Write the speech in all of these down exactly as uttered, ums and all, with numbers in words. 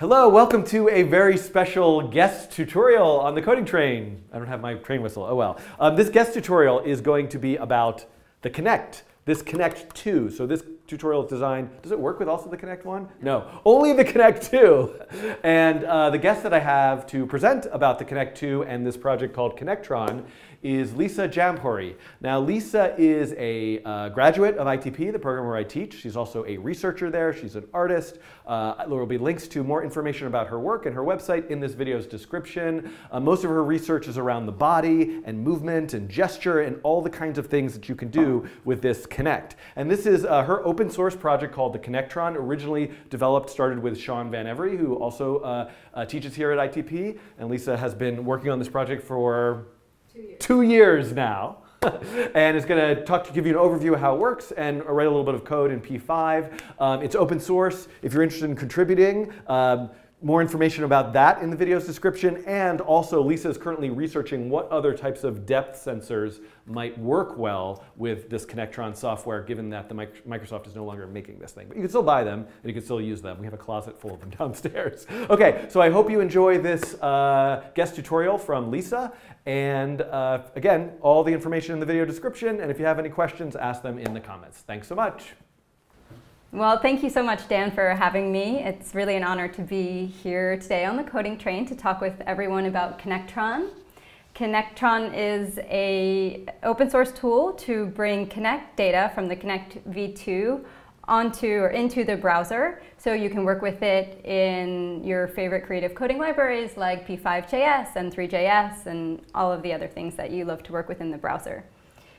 Hello, welcome to a very special guest tutorial on The Coding Train. I don't have my train whistle, oh well. Um, this guest tutorial is going to be about the Kinect, this Kinect two. So this tutorial is designed, does it work with also the Kinect one? No, only the Kinect two. And uh, the guest that I have to present about the Kinect two and this project called Kinectron is Lisa Jamhoury. Now Lisa is a uh, graduate of I T P, the program where I teach. She's also a researcher there. She's an artist. Uh, there will be links to more information about her work and her website in this video's description. Uh, most of her research is around the body and movement and gesture and all the kinds of things that you can do with this Kinect. And this is uh, her open source project called the Kinectron, originally developed, started with Sean Van Every, who also uh, uh, teaches here at I T P. And Lisa has been working on this project for two years, two years now. And it's going to talk to give you an overview of how it works and write a little bit of code in P five. Um, it's open source. If you're interested in contributing, um, more information about that in the video's description. And also, Lisa is currently researching what other types of depth sensors might work well with this Kinectron software, given that the mic Microsoft is no longer making this thing. But you can still buy them, and you can still use them. We have a closet full of them downstairs. OK, so I hope you enjoy this uh, guest tutorial from Lisa. And uh, again, all the information in the video description. And if you have any questions, ask them in the comments. Thanks so much. Well, thank you so much, Dan, for having me. It's really an honor to be here today on the Coding Train to talk with everyone about Kinectron. Kinectron is an open source tool to bring Kinect data from the Kinect V two onto or into the browser, so you can work with it in your favorite creative coding libraries like p five dot j s and three dot j s and all of the other things that you love to work with in the browser.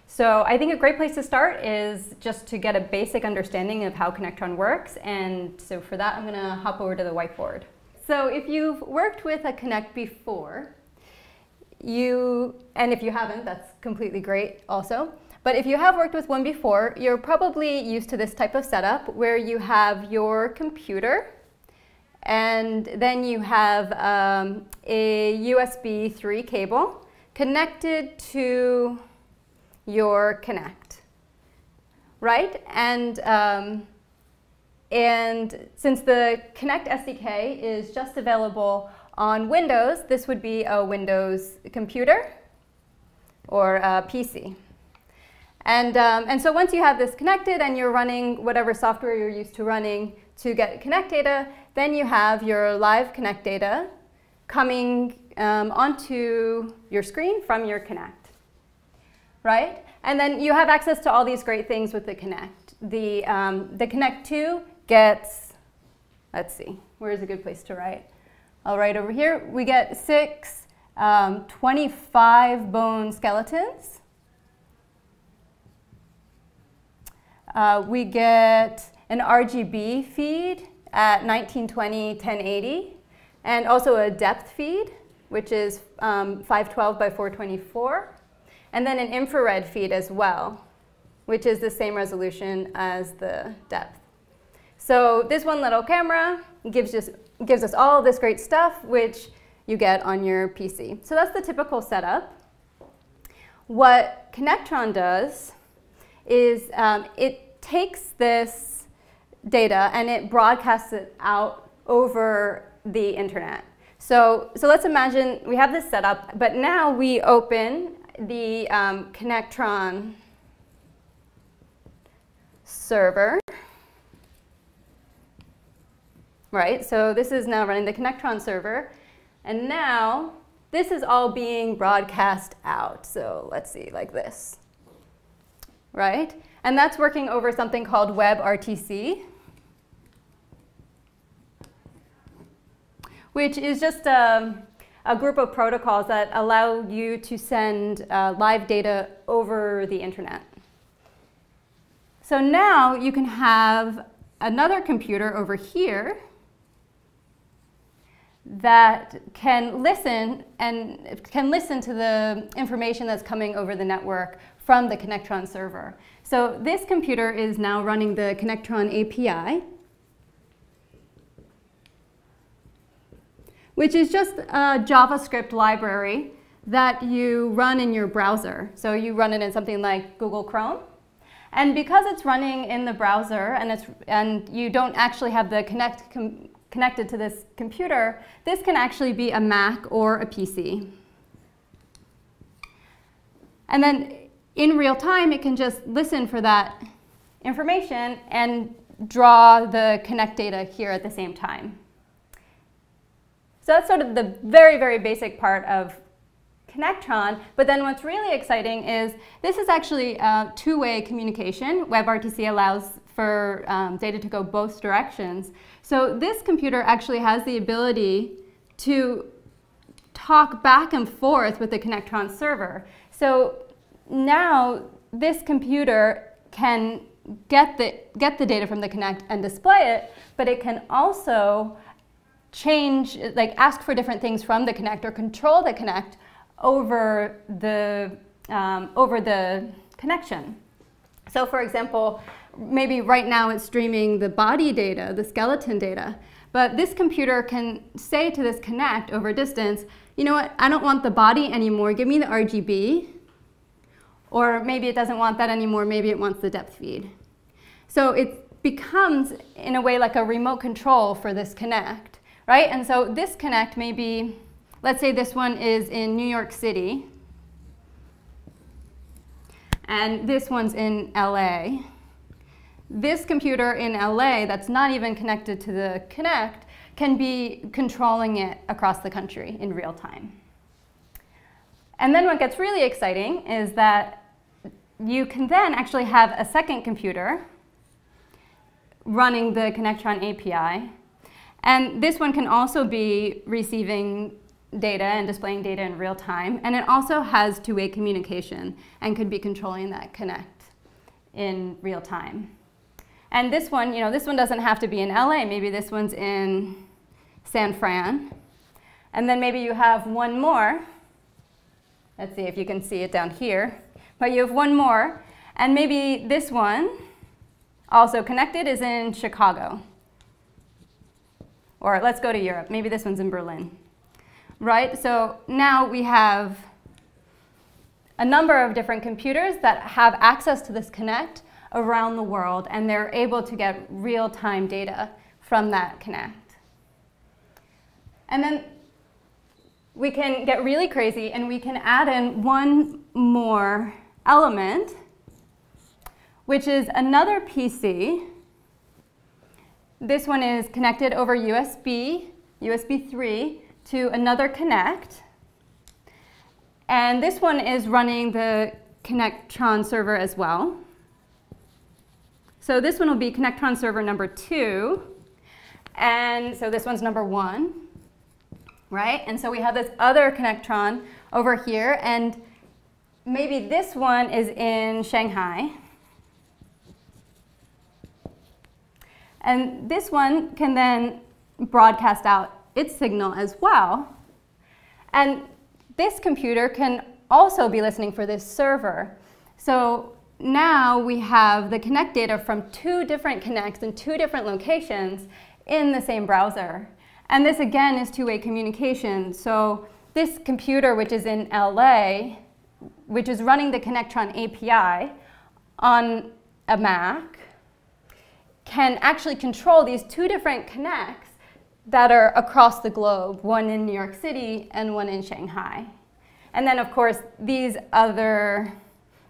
So I think a great place to start is just to get a basic understanding of how Kinectron works. And so for that, I'm going to hop over to the whiteboard. So if you've worked with a Kinect before, you, and if you haven't, that's completely great also. But if you have worked with one before, you're probably used to this type of setup where you have your computer, and then you have um, a U S B three cable connected to your Kinect, right? And, um, and since the Kinect S D K is just available on Windows, this would be a Windows computer or a P C. And, um, and so once you have this connected and you're running whatever software you're used to running to get Kinect data, then you have your live Kinect data coming um, onto your screen from your Kinect. Right? And then you have access to all these great things with the Kinect. The, um, the Kinect two gets, let's see, where is a good place to write? I'll write over here. We get six um, twenty-five bone skeletons. Uh, we get an R G B feed at nineteen twenty by ten eighty, and also a depth feed, which is um, five twelve by four twenty-four. And then an infrared feed as well, which is the same resolution as the depth. So this one little camera gives us, gives us all this great stuff, which you get on your P C. So that's the typical setup. What Kinectron does is um, it takes this data and it broadcasts it out over the internet. So, so let's imagine we have this setup, but now we open the um, Kinectron server, right? So this is now running the Kinectron server, and now this is all being broadcast out. So let's see, like this, right? And that's working over something called WebRTC, which is just a a group of protocols that allow you to send uh, live data over the internet. So now you can have another computer over here that can listen and can listen to the information that's coming over the network from the Kinectron server. So this computer is now running the Kinectron A P I, which is just a JavaScript library that you run in your browser. So you run it in something like Google Chrome. And because it's running in the browser and, it's, and you don't actually have the Kinect com connected to this computer, this can actually be a Mac or a P C. And then in real time, it can just listen for that information and draw the Kinect data here at the same time. So that's sort of the very, very basic part of Kinectron. But then what's really exciting is this is actually a two-way communication. WebRTC allows for um, data to go both directions. So this computer actually has the ability to talk back and forth with the Kinectron server. So now this computer can get the, get the data from the Kinect and display it, but it can also change, like ask for different things from the Kinect or control the Kinect over the, um, over the connection. So for example, maybe right now it's streaming the body data, the skeleton data, but this computer can say to this Kinect over distance, you know what, I don't want the body anymore, give me the R G B. Or maybe it doesn't want that anymore, maybe it wants the depth feed. So it becomes, in a way, like a remote control for this Kinect, right? And so this Kinect maybe, let's say this one is in New York City, and this one's in L A. This computer in L A that's not even connected to the Kinect can be controlling it across the country in real time. And then what gets really exciting is that you can then actually have a second computer running the Kinectron A P I. And this one can also be receiving data and displaying data in real time. And it also has two-way communication and could be controlling that Kinect in real time. And this one, you know, this one doesn't have to be in L A. Maybe this one's in San Fran. And then maybe you have one more. Let's see if you can see it down here. But you have one more. And maybe this one, also connected, is in Chicago. Or let's go to Europe. Maybe this one's in Berlin. Right? So now we have a number of different computers that have access to this Kinect around the world. And they're able to get real-time data from that Kinect. And then we can get really crazy, and we can add in one more element, which is another P C. This one is connected over U S B, U S B three, to another Kinect. And this one is running the Kinectron server as well. So this one will be Kinectron server number two. And so this one's number one. Right? And so we have this other Kinectron over here, and maybe this one is in Shanghai. And this one can then broadcast out its signal as well. And this computer can also be listening for this server. So now we have the Kinect data from two different Kinects in two different locations in the same browser. And this, again, is two-way communication. So this computer, which is in L A, which is running the Kinectron A P I on a Mac, can actually control these two different Kinects that are across the globe, one in New York City and one in Shanghai. And then, of course, these other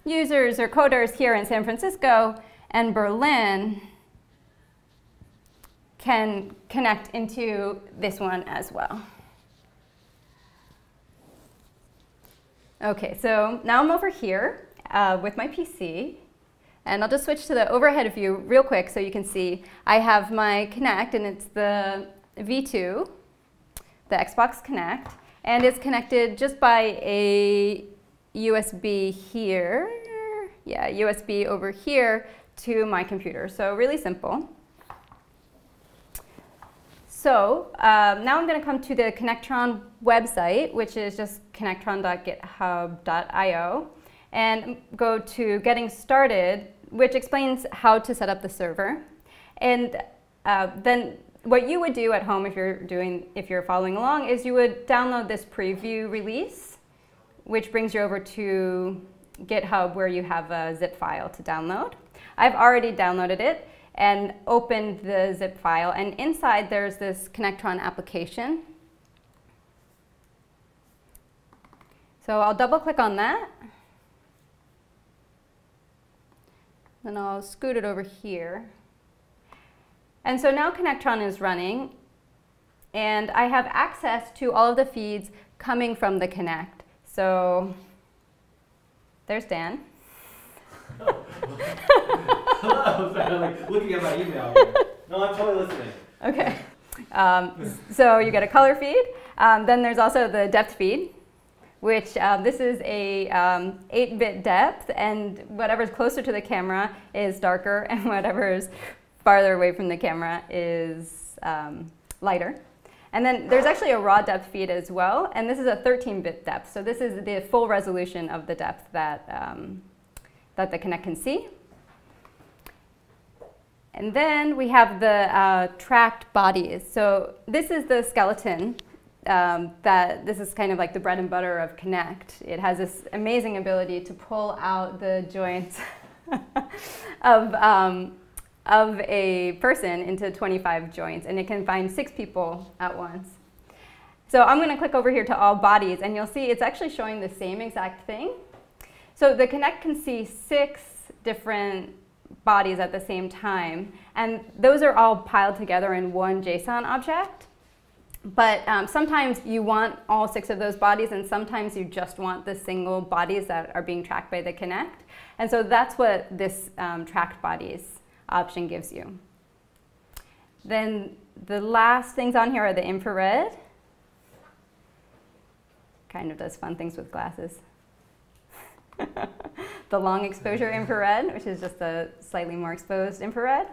users or coders here in San Francisco and Berlin can Kinect into this one as well. OK, so now I'm over here uh, with my P C. And I'll just switch to the overhead view real quick so you can see. I have my Kinect, and it's the V two, the Xbox Kinect. And it's connected just by a U S B here. Yeah, U S B over here to my computer. So really simple. So um, now I'm going to come to the Kinectron website, which is just kinectron dot github dot i o, and go to Getting Started, which explains how to set up the server. And uh, then what you would do at home, if you're doing, if you're following along, is you would download this preview release, which brings you over to GitHub, where you have a zip file to download. I've already downloaded it. and opened the zip file. And inside there's this Kinectron application. So I'll double click on that. Then I'll scoot it over here. And so now Kinectron is running, and I have access to all of the feeds coming from the Kinect. So there's Dan. Hello. Sorry, I'm like looking at my email. No, I'm totally listening. Okay. Um, so you get a color feed. Um, then there's also the depth feed, which uh, this is a um, eight bit depth, and whatever's closer to the camera is darker, and whatever's farther away from the camera is um, lighter. And then there's actually a raw depth feed as well, and this is a thirteen bit depth. So this is the full resolution of the depth that um, that the Kinect can see. And then we have the uh, tracked bodies. So this is the skeleton. Um, that this is kind of like the bread and butter of Kinect. It has this amazing ability to pull out the joints of um, of a person into twenty-five joints, and it can find six people at once. So I'm going to click over here to all bodies, and you'll see it's actually showing the same exact thing. So the Kinect can see six different bodies at the same time, and those are all piled together in one JSON object. But um, sometimes you want all six of those bodies, and sometimes you just want the single bodies that are being tracked by the Kinect. And so that's what this um, tracked bodies option gives you. Then the last things on here are the infrared. Kind of does fun things with glasses. The long exposure infrared, which is just the slightly more exposed infrared.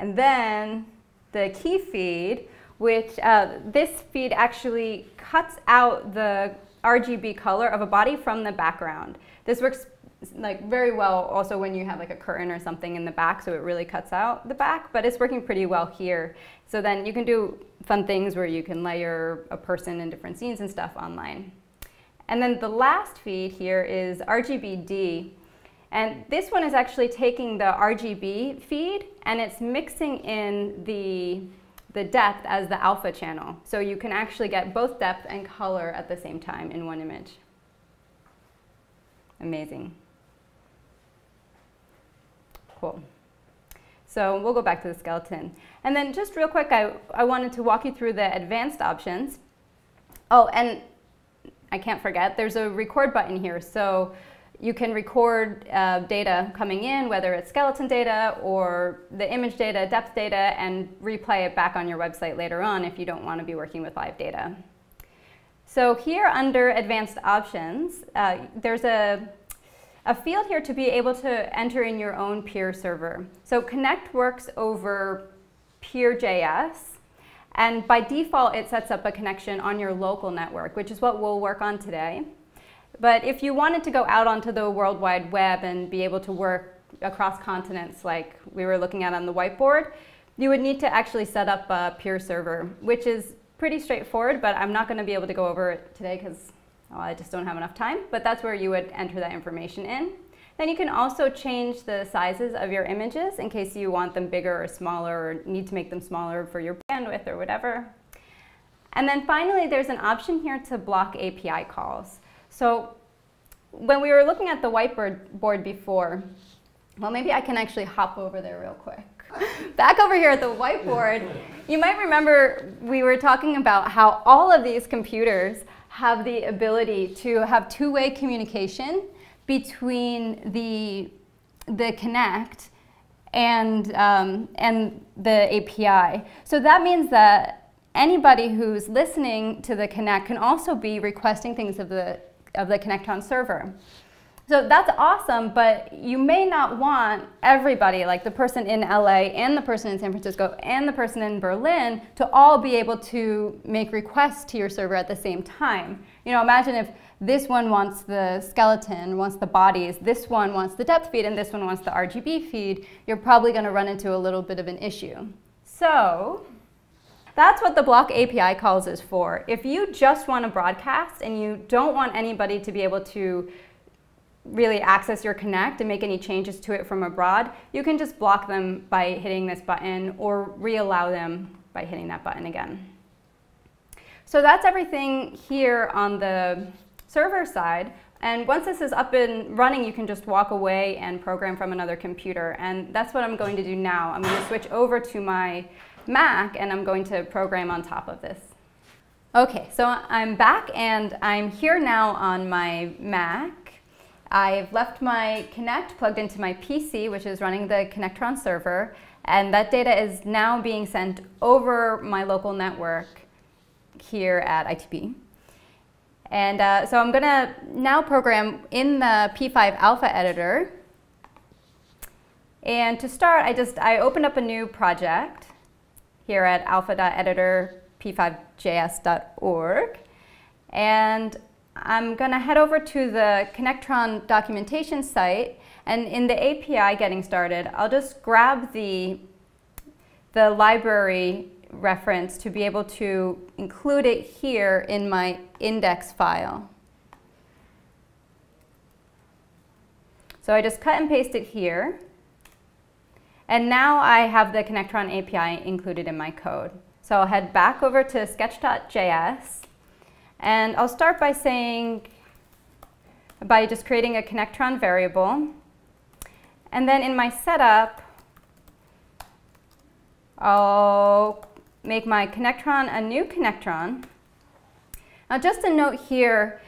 And then the key feed, which uh, this feed actually cuts out the R G B color of a body from the background. This works like very well also when you have like a curtain or something in the back, so it really cuts out the back, but it's working pretty well here. So then you can do fun things where you can layer a person in different scenes and stuff online. And then the last feed here is R G B D. And this one is actually taking the R G B feed and it's mixing in the the depth as the alpha channel. So you can actually get both depth and color at the same time in one image. Amazing. Cool. So we'll go back to the skeleton. And then just real quick, I, I wanted to walk you through the advanced options. Oh, and I can't forget, there's a record button here. So you can record uh, data coming in, whether it's skeleton data or the image data, depth data, and replay it back on your website later on if you don't want to be working with live data. So here under advanced options, uh, there's a, a field here to be able to enter in your own peer server. So Kinect works over PeerJS, and by default it sets up a connection on your local network, which is what we'll work on today. But if you wanted to go out onto the World Wide Web and be able to work across continents like we were looking at on the whiteboard, you would need to actually set up a peer server, which is pretty straightforward, but I'm not going to be able to go over it today because well, I just don't have enough time. But that's where you would enter that information in. Then you can also change the sizes of your images in case you want them bigger or smaller or need to make them smaller for your bandwidth or whatever. And then finally, there's an option here to block A P I calls. So when we were looking at the whiteboard before, well, maybe I can actually hop over there real quick. Back over here at the whiteboard, you might remember we were talking about how all of these computers have the ability to have two-way communication between the, the Kinect and, um, and the A P I. So that means that anybody who's listening to the Kinect can also be requesting things of the of the Kinectron server. So that's awesome, but you may not want everybody, like the person in L A and the person in San Francisco and the person in Berlin, to all be able to make requests to your server at the same time. You know, imagine if this one wants the skeleton, wants the bodies, this one wants the depth feed, and this one wants the R G B feed, you're probably going to run into a little bit of an issue. So that's what the block A P I calls is for. If you just want to broadcast and you don't want anybody to be able to really access your Kinect and make any changes to it from abroad, you can just block them by hitting this button or re-allow them by hitting that button again. So that's everything here on the server side. And once this is up and running, you can just walk away and program from another computer. And that's what I'm going to do now. I'm going to switch over to my Mac and I'm going to program on top of this. Okay, so I'm back and I'm here now on my Mac. I've left my Kinect plugged into my P C, which is running the Kinectron server, and that data is now being sent over my local network here at I T P. And uh, so I'm going to now program in the P five alpha editor. And to start, I just I opened up a new project here at alpha.editor. p five j s dot org, and I'm going to head over to the Kinectron documentation site, and in the A P I getting started, I'll just grab the, the library reference to be able to include it here in my index file. So I just cut and paste it here, and now I have the Kinectron A P I included in my code. So I'll head back over to sketch.js, and I'll start by saying, by just creating a Kinectron variable. And then in my setup, I'll make my Kinectron a new Kinectron. Now just a note here,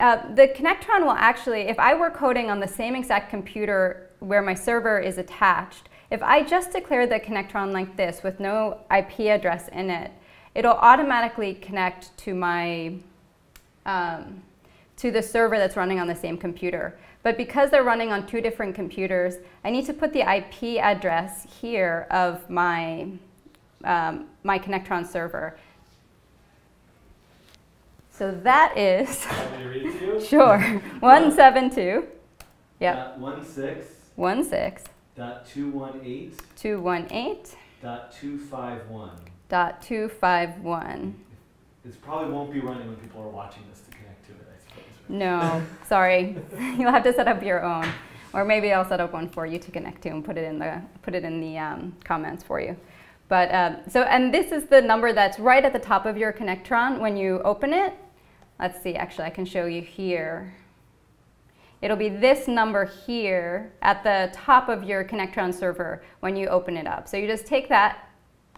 uh, the Kinectron will actually, if I were coding on the same exact computer where my server is attached, if I just declare the Kinectron like this with no I P address in it, it'll automatically connect to my um, to the server that's running on the same computer. But because they're running on two different computers, I need to put the I P address here of my um, my Kinectron server. So that is sure one seven two. Yeah. One six. One six. Dot two one eight. Two one eight. Dot two five one. Dot two five one. It probably won't be running when people are watching this to connect to it, I suppose. Right? No, sorry, you'll have to set up your own, or maybe I'll set up one for you to connect to and put it in the put it in the um, comments for you. But um, so, and this is the number that's right at the top of your Kinectron when you open it. Let's see. Actually, I can show you here. It'll be this number here at the top of your Kinectron server when you open it up. So you just take that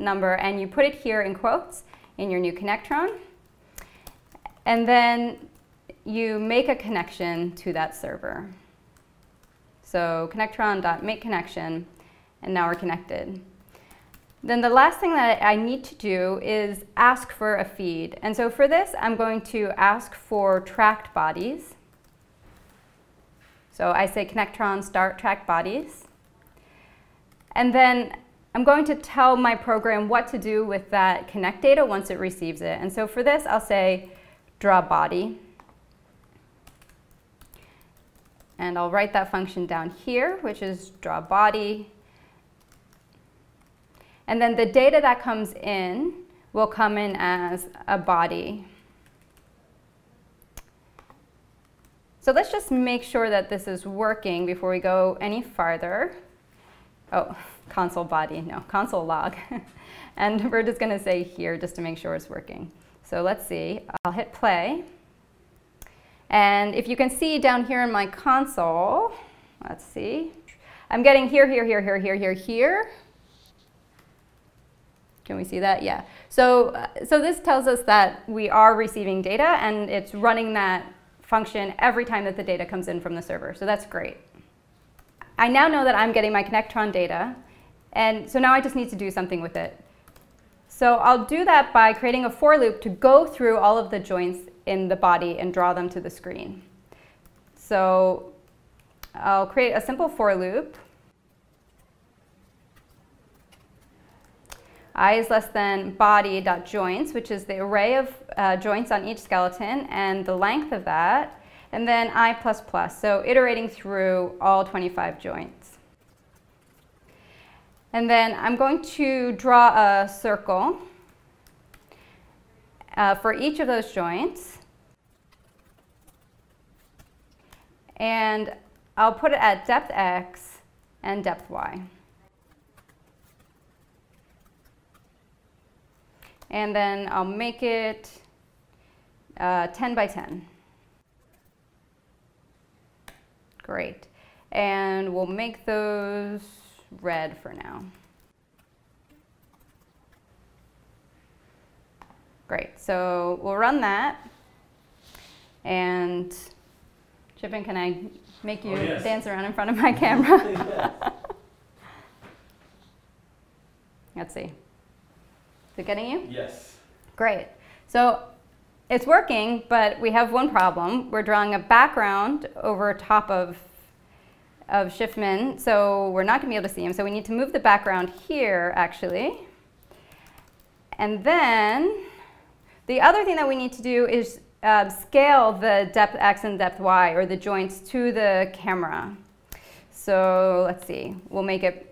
number and you put it here in quotes in your new Kinectron, and then you make a connection to that server. So Kinectron.makeConnection, and now we're connected. Then the last thing that I need to do is ask for a feed. And so for this, I'm going to ask for tracked bodies. So I say Kinectron start track bodies. And then I'm going to tell my program what to do with that Kinect data once it receives it. And so for this, I'll say draw body. And I'll write that function down here, which is draw body. And then the data that comes in will come in as a body. So let's just make sure that this is working before we go any farther. Oh, console body, no, console log. And we're just going to say here just to make sure it's working. So let's see. I'll hit play. And if you can see down here in my console, let's see. I'm getting here, here, here, here, here, here, here. Can we see that? Yeah. So, so this tells us that we are receiving data and it's running that function every time that the data comes in from the server. So that's great. I now know that I'm getting my Kinectron data, and so now I just need to do something with it. So I'll do that by creating a for loop to go through all of the joints in the body and draw them to the screen. So I'll create a simple for loop. I is less than body.joints, which is the array of uh, joints on each skeleton and the length of that, and then I plus plus, so iterating through all twenty-five joints. And then I'm going to draw a circle uh, for each of those joints. and I'll put it at depth X and depth Y. And then I'll make it uh, ten by ten. Great. And we'll make those red for now. Great, so we'll run that. And Chipin, can I make you oh, yes. dance around in front of my camera? Let's see. Is it getting you? Yes. Great. So it's working, but we have one problem. We're drawing a background over top of, of Shiftman, so we're not going to be able to see him. So we need to move the background here, actually. And then the other thing that we need to do is uh, scale the depth X and depth Y, or the joints, to the camera. So let's see. We'll make it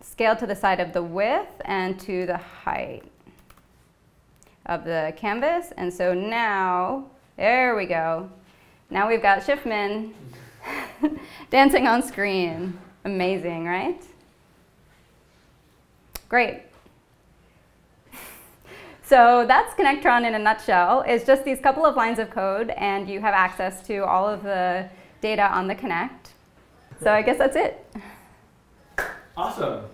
scale to the side of the width and to the height of the canvas. And so now, there we go. Now we've got Shiftman dancing on screen. Amazing, right? Great. So that's Kinectron in a nutshell. It's just these couple of lines of code, and you have access to all of the data on the Kinect. So I guess that's it. Awesome.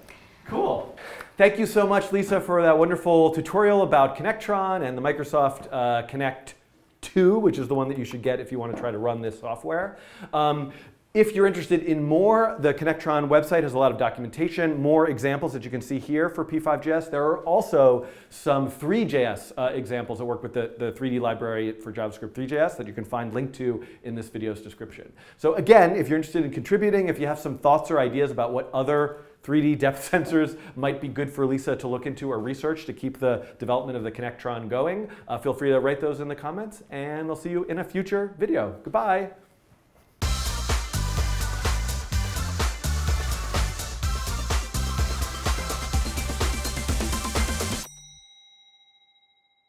Cool. Thank you so much, Lisa, for that wonderful tutorial about Kinectron and the Microsoft uh, Kinect two, which is the one that you should get if you want to try to run this software. Um, if you're interested in more, the Kinectron website has a lot of documentation, more examples that you can see here for P five J S. There are also some three J S uh, examples that work with the, the three D library for JavaScript three J S that you can find linked to in this video's description. So again, if you're interested in contributing, if you have some thoughts or ideas about what other three D depth sensors might be good for Lisa to look into or research to keep the development of the Kinectron going, uh, feel free to write those in the comments, and I'll see you in a future video. Goodbye.